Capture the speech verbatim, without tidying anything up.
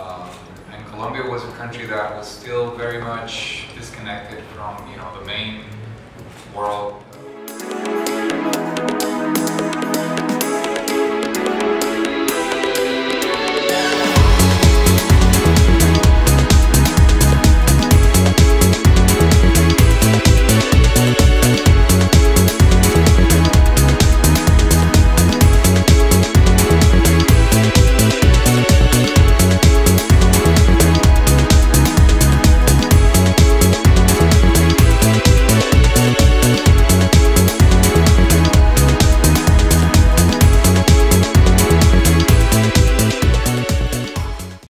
Um, and Colombia was a country that was still very much disconnected from, you know, the main world